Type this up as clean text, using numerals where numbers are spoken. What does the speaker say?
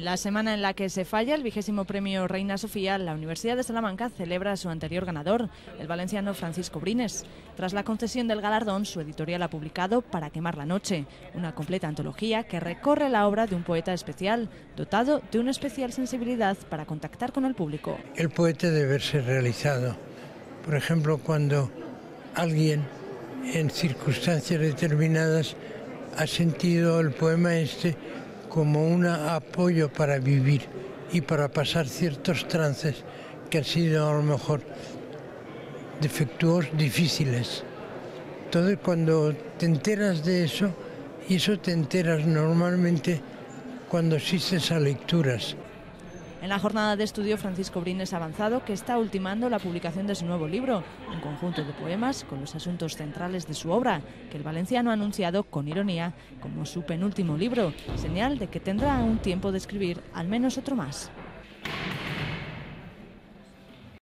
La semana en la que se falla el 20º Premio Reina Sofía, la Universidad de Salamanca celebra a su anterior ganador, el valenciano Francisco Brines. Tras la concesión del galardón, su editorial ha publicado Para quemar la noche, una completa antología que recorre la obra de un poeta especial, dotado de una especial sensibilidad para contactar con el público. El poeta debe ser realizado. Por ejemplo, cuando alguien en circunstancias determinadas ha sentido el poema este como un apoyo para vivir y para pasar ciertos trances que han sido a lo mejor defectuosos, difíciles. Entonces cuando te enteras de eso, y eso te enteras normalmente cuando asistes a lecturas. En la jornada de estudio, Francisco Brines ha avanzado que está ultimando la publicación de su nuevo libro, un conjunto de poemas con los asuntos centrales de su obra, que el valenciano ha anunciado, con ironía, como su penúltimo libro, señal de que tendrá un tiempo de escribir al menos otro más.